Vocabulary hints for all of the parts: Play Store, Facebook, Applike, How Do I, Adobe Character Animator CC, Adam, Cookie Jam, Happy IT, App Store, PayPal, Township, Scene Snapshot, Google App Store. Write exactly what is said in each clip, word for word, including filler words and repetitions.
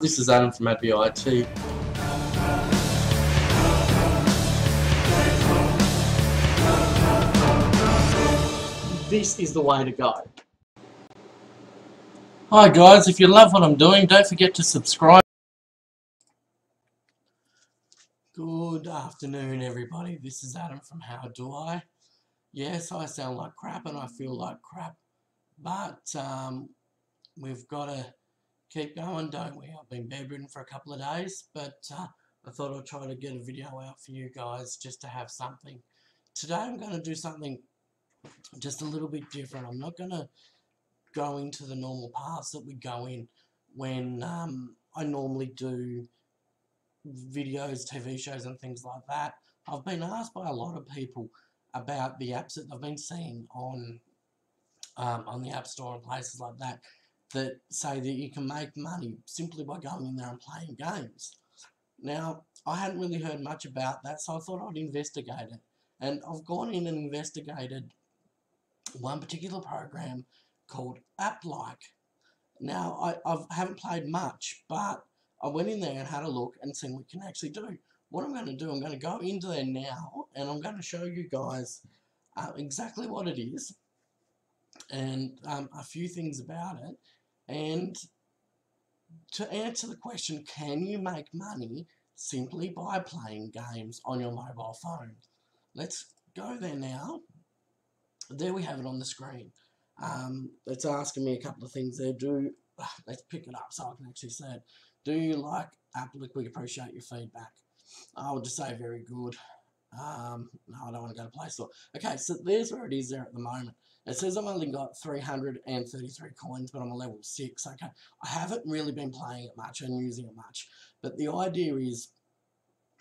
This is Adam from Happy I T. This is the way to go. Hi guys, if you love what I'm doing, don't forget to subscribe. Good afternoon everybody, this is Adam from How Do I. Yes, I sound like crap and I feel like crap, but um, we've got to keep going, don't we? I've been bedridden for a couple of days, but uh, I thought I'd try to get a video out for you guys just to have something. Today I'm going to do something just a little bit different. I'm not going to go into the normal paths that we go in when um, I normally do videos, T V shows and things like that. I've been asked by a lot of people about the apps that I've been seeing on um, on the App Store and places like that that say that you can make money simply by going in there and playing games. Now, I hadn't really heard much about that, so I thought I'd investigate it. And I've gone in and investigated one particular program called Applike. Now, I I've, haven't played much, but I went in there and had a look and seen what we can actually do. What I'm going to do, I'm going to go into there now and I'm going to show you guys uh, exactly what it is and um, a few things about it, and to answer the question, can you make money simply by playing games on your mobile phone? Let's go there now. There we have it on the screen. Um, it's asking me a couple of things there. Do let's pick it up so I can actually say it. Do you like Applike? We appreciate your feedback. I would just say very good. Um, no, I don't want to go to Play Store. Okay, so there's where it is there at the moment. It says I've only got three hundred thirty-three coins, but I'm a level six. Okay, I haven't really been playing it much and using it much, but the idea is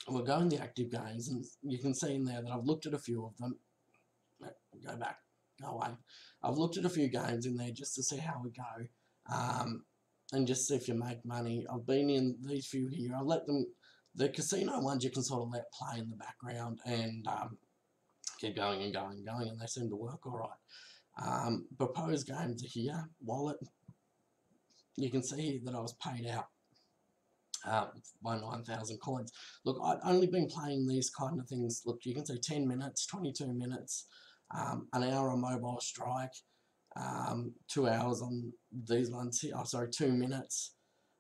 we'll go in the active games, and you can see in there that I've looked at a few of them. Go back, go away. I've looked at a few games in there just to see how we go, um, and just see if you make money. I've been in these few here. I've let them. The casino ones you can sort of let play in the background and um, keep going and going and going, and they seem to work alright. Um, proposed games are here. Wallet. You can see that I was paid out uh, by nine thousand coins. Look, I've only been playing these kind of things. Look, you can see ten minutes, twenty-two minutes, um, an hour on Mobile Strike, um, two hours on these ones here. Oh, sorry, two minutes.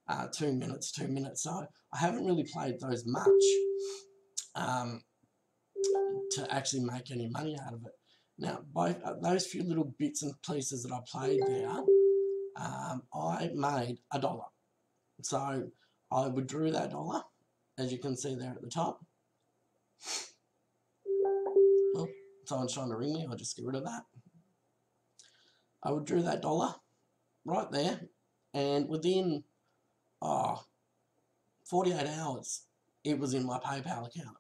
Uh, two minutes, two minutes. So I haven't really played those much um, to actually make any money out of it. Now, by uh, those few little bits and pieces that I played there, um, I made a dollar. So I withdrew that dollar, as you can see there at the top. Oh, someone's trying to ring me. I'll just get rid of that. I withdrew that dollar right there, and within Oh, forty-eight hours it was in my PayPal account.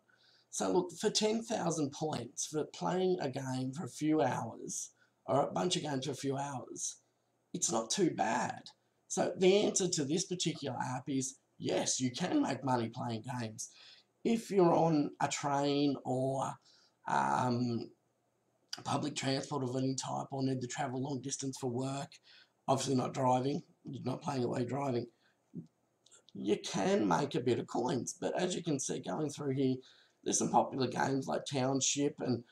So look, for ten thousand points, for playing a game for a few hours, or a bunch of games for a few hours, it's not too bad. So the answer to this particular app is yes, you can make money playing games. If you're on a train or um, public transport of any type, or need to travel long distance for work, obviously not driving, you're not playing away driving, you can make a bit of coins. But as you can see going through here, there's some popular games like Township, and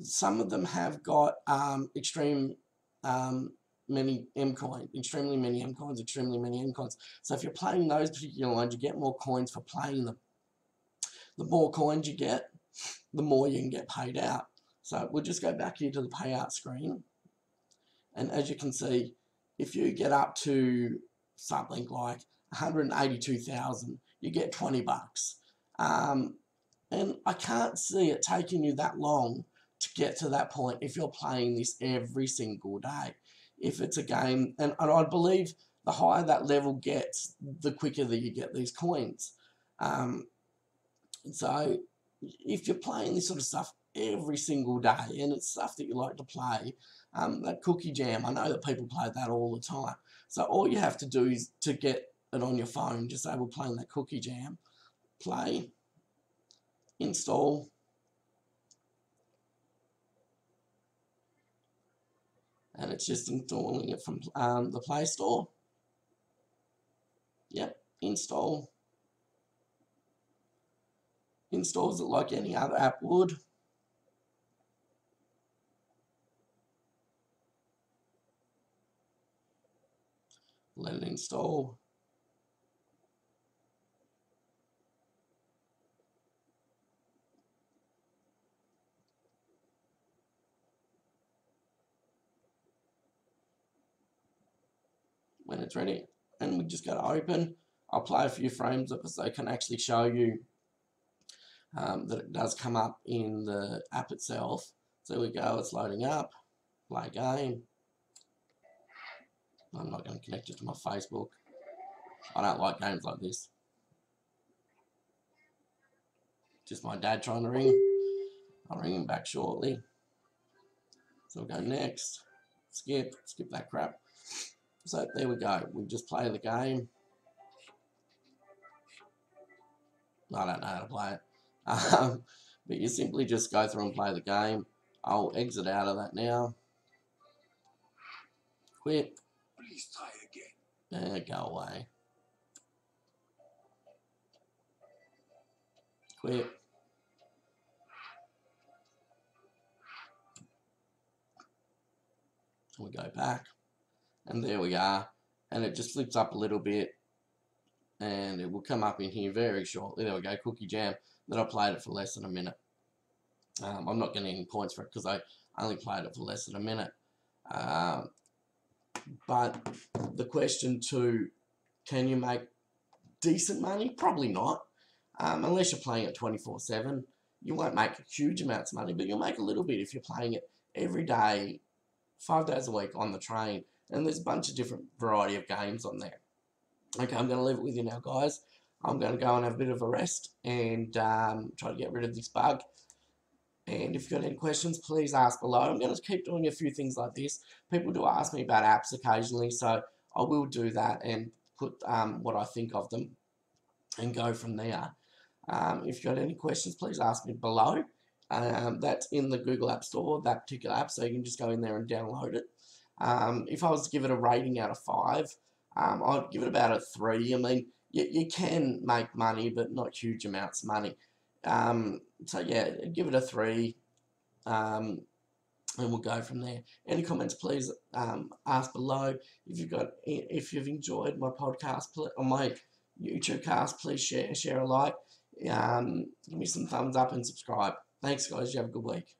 some of them have got um, extreme um, many M coins, extremely many M coins, extremely many M coins. So if you're playing those particular ones, you get more coins for playing them. The more coins you get, the more you can get paid out. So we'll just go back here to the payout screen, and as you can see, if you get up to something like one hundred eighty-two thousand, you get twenty bucks, um, and I can't see it taking you that long to get to that point if you're playing this every single day. If it's a game, and, and I believe the higher that level gets, the quicker that you get these coins. Um, so if you're playing this sort of stuff every single day, and it's stuff that you like to play, um, that Cookie Jam, I know that people play that all the time. So all you have to do is to get it on your phone, just disable playing that Cookie Jam, play, install, and it's just installing it from um, the Play Store. Yep, install. Installs it like any other app would. Let it install. When it's ready, and we just go to open. I'll play a few frames of it so I can actually show you um, that it does come up in the app itself. So there we go, it's loading up. Play game. I'm not going to connect it to my Facebook. I don't like games like this. Just my dad trying to ring. I'll ring him back shortly. So we'll go next. Skip. Skip that crap. So there we go, we just play the game. I don't know how to play it. Um, but you simply just go through and play the game. I'll exit out of that now. Quit. Please try again. And go away. Quit. We go back. And there we are, and it just flips up a little bit, and it will come up in here very shortly. There we go, Cookie Jam, that I played it for less than a minute. Um, I'm not getting any points for it because I only played it for less than a minute. Um, but the question to, can you make decent money? Probably not, um, unless you're playing it twenty-four seven. You won't make huge amounts of money, but you'll make a little bit if you're playing it every day, five days a week on the train. And there's a bunch of different variety of games on there. Okay, I'm going to leave it with you now, guys. I'm going to go and have a bit of a rest and um, try to get rid of this bug. And if you've got any questions, please ask below. I'm going to keep doing a few things like this. People do ask me about apps occasionally, so I will do that and put um, what I think of them and go from there. Um, if you've got any questions, please ask me below. Um, that's in the Google App Store, that particular app, so you can just go in there and download it. Um, if I was to give it a rating out of five, um, I'd give it about a three. I mean, you, you can make money, but not huge amounts of money. Um, so yeah, give it a three, um, and we'll go from there. Any comments, please um, ask below. If you've got, if you've enjoyed my podcast or my YouTube cast, please share, share a like, um, give me some thumbs up and subscribe. Thanks, guys. You have a good week.